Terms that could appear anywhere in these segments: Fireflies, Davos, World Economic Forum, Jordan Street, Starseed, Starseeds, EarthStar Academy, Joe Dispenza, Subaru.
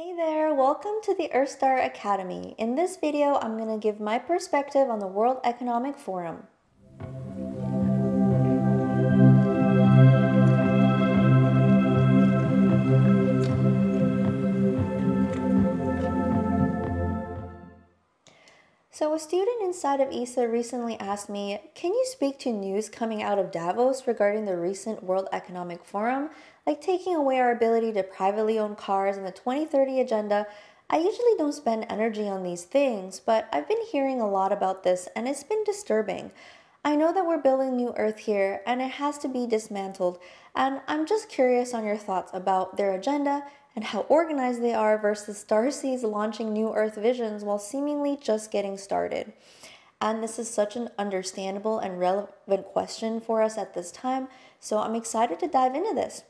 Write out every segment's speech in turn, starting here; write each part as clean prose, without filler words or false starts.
Hey there, welcome to the EarthStar Academy. In this video, I'm going to give my perspective on the World Economic Forum. So a student inside of ESA recently asked me, can you speak to news coming out of Davos regarding the recent World Economic Forum? Like taking away our ability to privately own cars and the 2030 agenda. I usually don't spend energy on these things, but I've been hearing a lot about this and it's been disturbing. I know that we're building new Earth here and it has to be dismantled, and I'm just curious on your thoughts about their agenda and how organized they are versus Starseeds launching new Earth visions while seemingly just getting started. And this is such an understandable and relevant question for us at this time, so I'm excited to dive into this.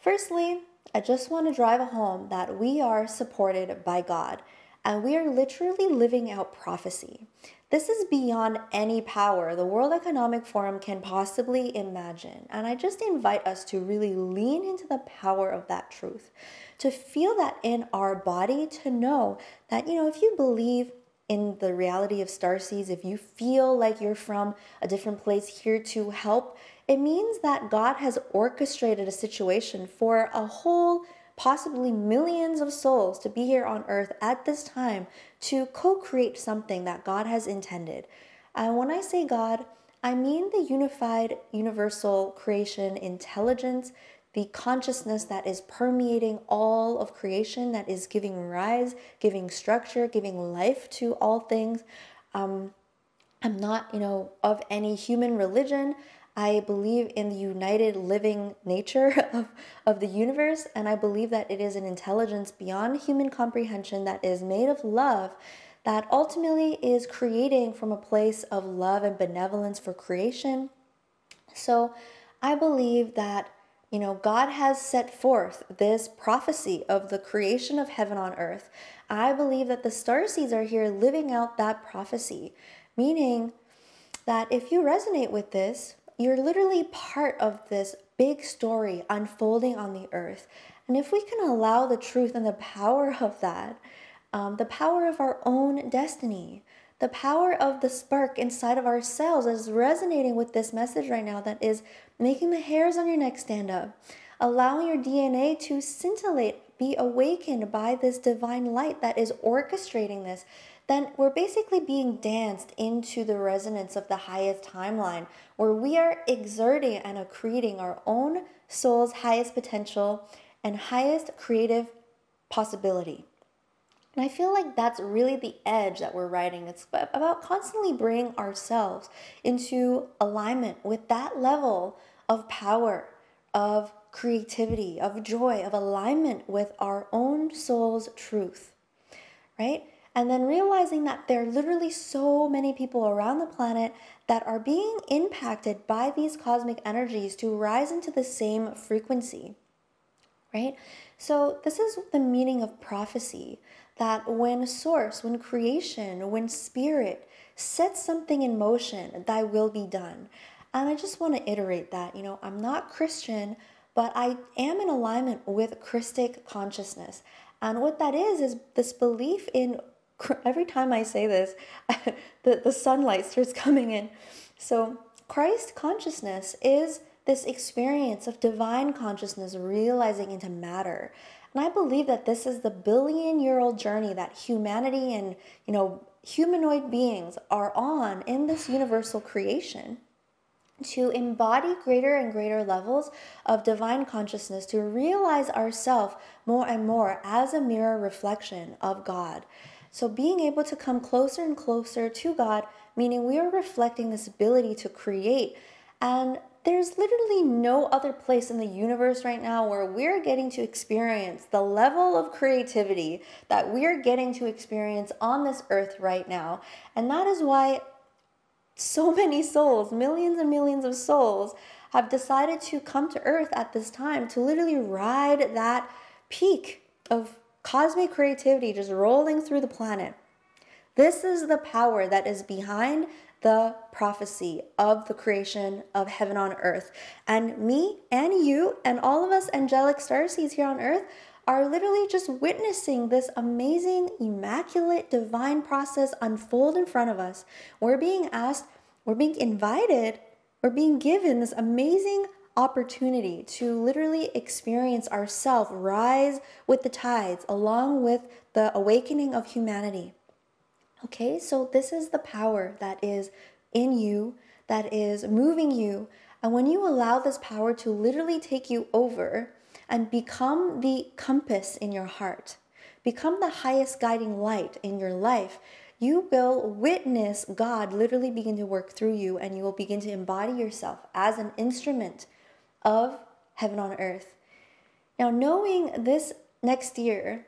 Firstly, I just want to drive home that we are supported by God, and we are literally living out prophecy. This is beyond any power the World Economic Forum can possibly imagine, and I just invite us to really lean into the power of that truth, to feel that in our body, to know that, if you believe in the reality of Starseeds, if you feel like you're from a different place here to help, it means that God has orchestrated a situation for a whole, possibly millions of souls to be here on earth at this time to co-create something that God has intended. And when I say God, I mean the unified, universal creation intelligence, the consciousness that is permeating all of creation, that is giving rise, giving structure, giving life to all things. I'm not, of any human religion. I believe in the united living nature of the universe, and I believe that it is an intelligence beyond human comprehension that is made of love, that ultimately is creating from a place of love and benevolence for creation. So I believe that, God has set forth this prophecy of the creation of heaven on earth. I believe that the Starseeds are here living out that prophecy, meaning that if you resonate with this, you're literally part of this big story unfolding on the earth. And if we can allow the truth and the power of that, the power of our own destiny, the power of the spark inside of ourselves is resonating with this message right now that is making the hairs on your neck stand up, allowing your DNA to scintillate, be awakened by this divine light that is orchestrating this, then we're basically being danced into the resonance of the highest timeline, where we are exerting and accreting our own soul's highest potential and highest creative possibility. And I feel like that's really the edge that we're riding. It's about constantly bringing ourselves into alignment with that level of power, of creativity, of joy, of alignment with our own soul's truth, right? And then realizing that there are literally so many people around the planet that are being impacted by these cosmic energies to rise into the same frequency, right? So this is the meaning of prophecy, that when source, when creation, when spirit sets something in motion, thy will be done. And I just want to iterate that, I'm not Christian, but I am in alignment with Christic consciousness. And what that is this belief in, every time I say this, the sunlight starts coming in. So Christ consciousness is this experience of divine consciousness realizing into matter. And I believe that this is the billion-year-old journey that humanity and, humanoid beings are on in this universal creation, to embody greater and greater levels of divine consciousness, to realize ourselves more and more as a mirror reflection of God. So being able to come closer and closer to God, meaning we are reflecting this ability to create. And there's literally no other place in the universe right now where we're getting to experience the level of creativity that we're getting to experience on this earth right now. And that is why so many souls, millions and millions of souls, have decided to come to earth at this time to literally ride that peak of cosmic creativity just rolling through the planet. This is the power that is behind the prophecy of the creation of heaven on earth. And me and you and all of us angelic starseeds here on earth are literally just witnessing this amazing, immaculate, divine process unfold in front of us. We're being asked, we're being invited, we're being given this amazing opportunity to literally experience ourselves rise with the tides along with the awakening of humanity. Okay, so this is the power that is in you, that is moving you. And when you allow this power to literally take you over and become the compass in your heart, become the highest guiding light in your life, you will witness God literally begin to work through you, and you will begin to embody yourself as an instrument of heaven on earth. Now, knowing this next year,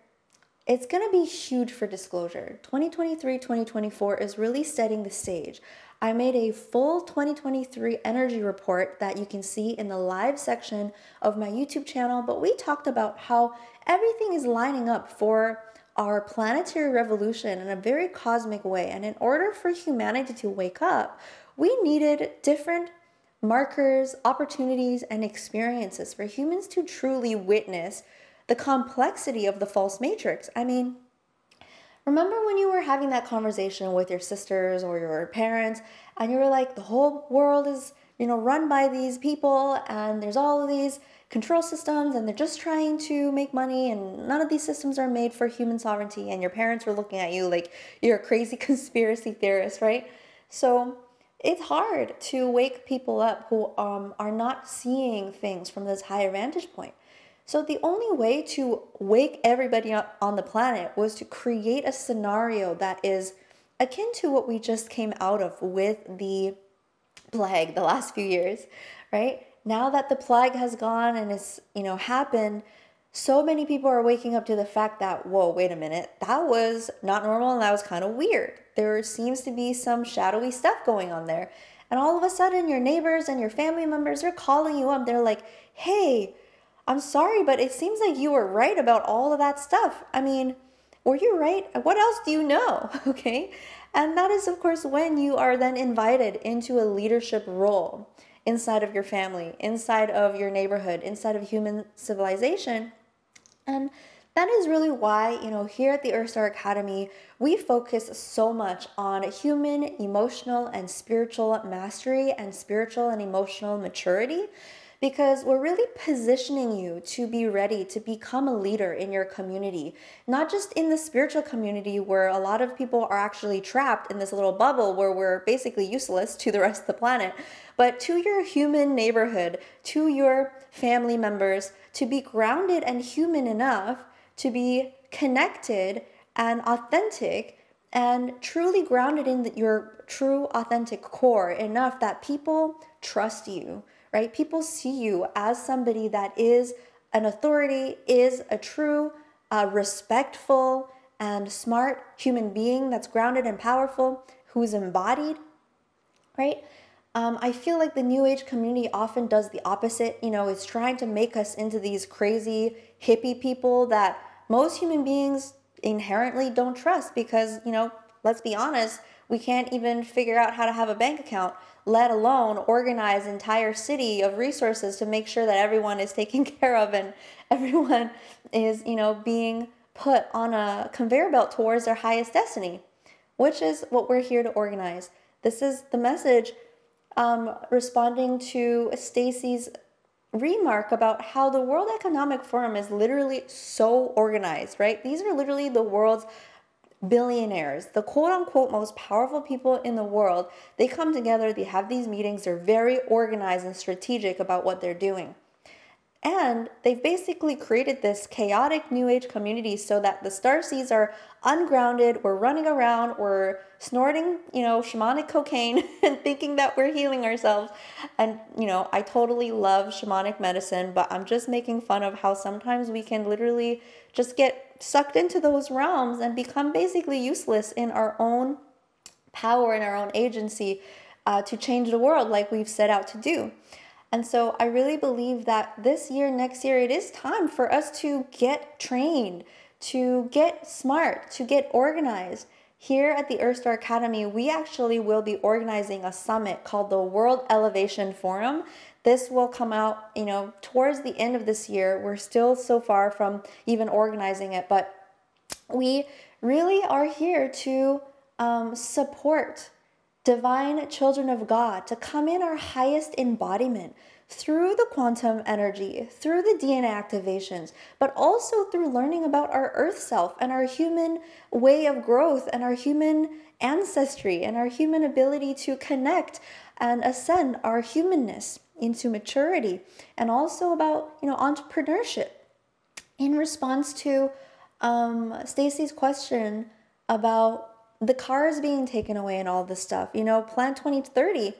it's going to be huge for Disclosure. 2023-2024 is really setting the stage. I made a full 2023 energy report that you can see in the live section of my YouTube channel, but we talked about how everything is lining up for our planetary revolution in a very cosmic way. And in order for humanity to wake up, we needed different markers, opportunities, and experiences for humans to truly witness the complexity of the false matrix. I mean, remember when you were having that conversation with your sisters or your parents, and you were like, the whole world is, you know, run by these people, and there's all of these control systems, and they're just trying to make money, and none of these systems are made for human sovereignty, and your parents were looking at you like you're a crazy conspiracy theorist, right? So it's hard to wake people up who are not seeing things from this higher vantage point. So the only way to wake everybody up on the planet was to create a scenario that is akin to what we just came out of with the plague the last few years, right? Now that the plague has gone and it's, you know, happened, so many people are waking up to the fact that, whoa, wait a minute, that was not normal and that was kind of weird. There seems to be some shadowy stuff going on there. And all of a sudden your neighbors and your family members are calling you up. They're like, hey, I'm sorry, but it seems like you were right about all of that stuff. I mean, were you right? What else do you know? Okay. And that is, of course, when you are then invited into a leadership role inside of your family, inside of your neighborhood, inside of human civilization. And that is really why, you know, here at the EarthStar Academy, we focus so much on human, emotional, and spiritual mastery and spiritual and emotional maturity, because we're really positioning you to be ready to become a leader in your community, not just in the spiritual community where a lot of people are actually trapped in this little bubble where we're basically useless to the rest of the planet, but to your human neighborhood, to your family members, to be grounded and human enough to be connected and authentic and truly grounded in your true authentic core enough that people trust you. Right? People see you as somebody that is an authority, is a true, respectful, and smart human being that's grounded and powerful, who's embodied, right? I feel like the New Age community often does the opposite. You know, it's trying to make us into these crazy hippie people that most human beings inherently don't trust because, you know, let's be honest, we can't even figure out how to have a bank account, let alone organize an entire city of resources to make sure that everyone is taken care of and everyone is, you know, being put on a conveyor belt towards their highest destiny, which is what we're here to organize. This is the message responding to Stacy's remark about how the World Economic Forum is literally so organized, right? These are literally the world's billionaires, the quote-unquote most powerful people in the world. They come together, they have these meetings, they're very organized and strategic about what they're doing. And they've basically created this chaotic New Age community so that the Starseeds are ungrounded, we're running around, we're snorting, you know, shamanic cocaine and thinking that we're healing ourselves. And, you know, I totally love shamanic medicine, but I'm just making fun of how sometimes we can literally just get sucked into those realms and become basically useless in our own power, in our own agency to change the world like we've set out to do. And so I really believe that this year, next year, it is time for us to get trained, to get smart, to get organized. Here at the EarthStar Academy, we actually will be organizing a summit called the World Elevation Forum This will come out, you know, towards the end of this year. We're still so far from even organizing it, but we really are here to support divine children of God to come in our highest embodiment through the quantum energy, through the DNA activations, but also through learning about our earth self and our human way of growth and our human ancestry and our human ability to connect and ascend our humanness into maturity, and also about, you know, entrepreneurship. In response to Stacy's question about the cars being taken away and all this stuff, you know, Plan 2030,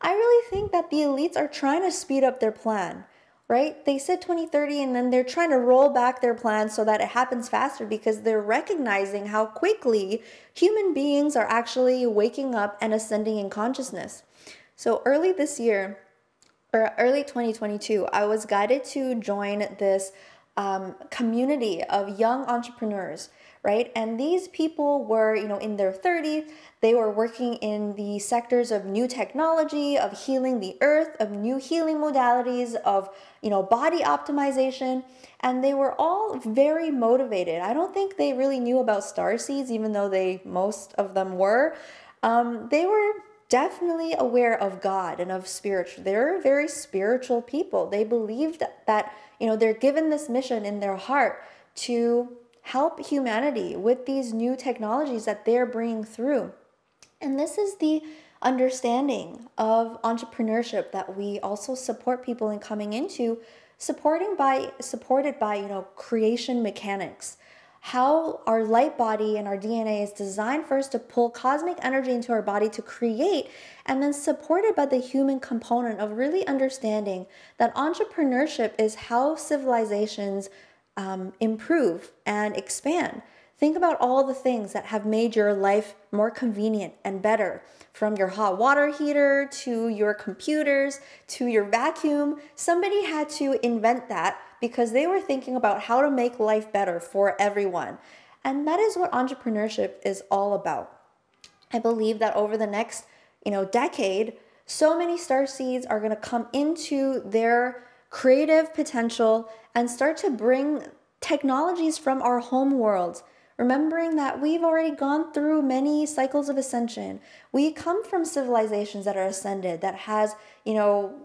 I really think that the elites are trying to speed up their plan, right? They said 2030 and then they're trying to roll back their plan so that it happens faster, because they're recognizing how quickly human beings are actually waking up and ascending in consciousness. So early this year, or early 2022, I was guided to join this community of young entrepreneurs, right? And these people were, you know, in their 30s. They were working in the sectors of new technology, of healing the earth, of new healing modalities, of, you know, body optimization. And they were all very motivated. I don't think they really knew about Starseeds, even though they, most of them were. They were definitely aware of God and of spiritual. They're very spiritual people. They believed that, you know, they're given this mission in their heart to help humanity with these new technologies that they're bringing through. And this is the understanding of entrepreneurship that we also support people in coming into, supported by, you know, creation mechanics. How our light body and our DNA is designed first to pull cosmic energy into our body to create, and then supported by the human component of really understanding that entrepreneurship is how civilizations improve and expand. Think about all the things that have made your life more convenient and better, from your hot water heater to your computers to your vacuum. Somebody had to invent that because they were thinking about how to make life better for everyone. And that is what entrepreneurship is all about. I believe that over the next, you know, decade, so many starseeds are going to come into their creative potential and start to bring technologies from our home world, remembering that we've already gone through many cycles of ascension. We come from civilizations that are ascended, that has, you know,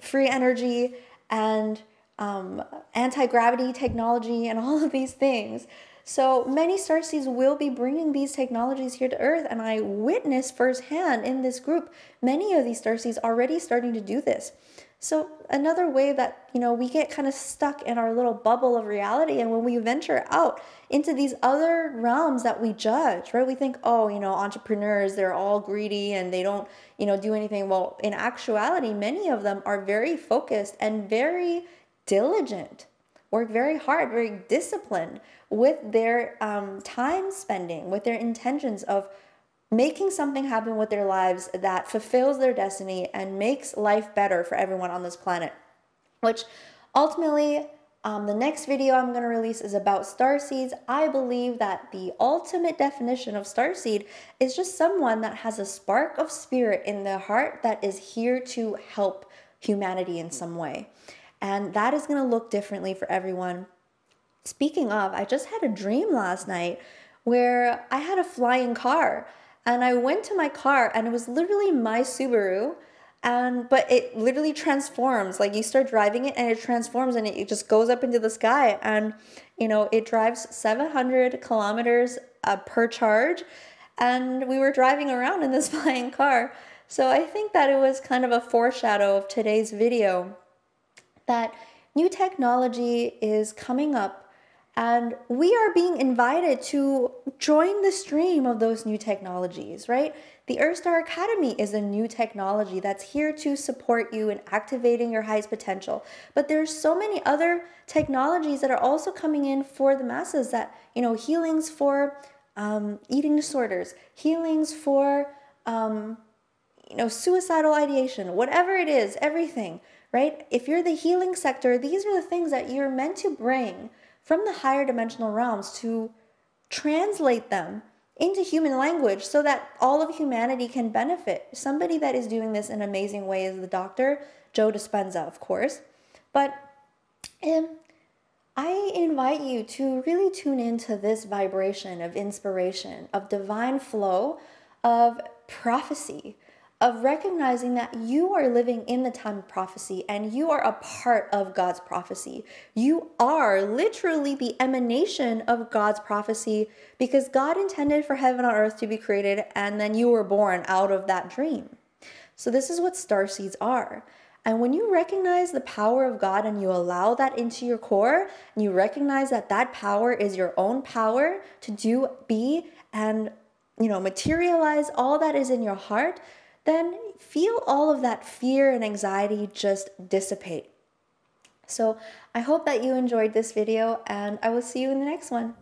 free energy and anti-gravity technology and all of these things. So many starseeds will be bringing these technologies here to Earth, and I witnessed firsthand in this group many of these starseeds already starting to do this. So another way that, you know, we get kind of stuck in our little bubble of reality, and when we venture out into these other realms that we judge, right? We think, oh, you know, entrepreneurs, they're all greedy and they don't, you know, do anything. Well, in actuality, many of them are very focused and very diligent, work very hard, very disciplined with their time spending, with their intentions of making something happen with their lives that fulfills their destiny and makes life better for everyone on this planet. Which ultimately, the next video I'm going to release is about starseeds. I believe that the ultimate definition of starseed is just someone that has a spark of spirit in their heart that is here to help humanity in some way. And that is going to look differently for everyone. Speaking of, I just had a dream last night where I had a flying car, and I went to my car and it was literally my Subaru, but it literally transforms. Like, you start driving it and it transforms and it just goes up into the sky, and, you know, it drives 700 kilometers per charge, and we were driving around in this flying car. So I think that it was kind of a foreshadow of today's video, that new technology is coming up and we are being invited to join the stream of those new technologies, right? The EarthStar Academy is a new technology that's here to support you in activating your highest potential. But there's so many other technologies that are also coming in for the masses, that, you know, healings for eating disorders, healings for, you know, suicidal ideation, whatever it is, everything. Right? If you're the healing sector, these are the things that you're meant to bring from the higher dimensional realms to translate them into human language so that all of humanity can benefit. Somebody that is doing this in an amazing way is the doctor, Joe Dispenza, of course. But I invite you to really tune into this vibration of inspiration, of divine flow, of prophecy, of recognizing that you are living in the time of prophecy and you are a part of God's prophecy. You are literally the emanation of God's prophecy because God intended for heaven on earth to be created and then you were born out of that dream. So this is what starseeds are. And when you recognize the power of God and you allow that into your core, and you recognize that that power is your own power to do, be, and materialize all that is in your heart, then feel all of that fear and anxiety just dissipate. So I hope that you enjoyed this video, and I will see you in the next one.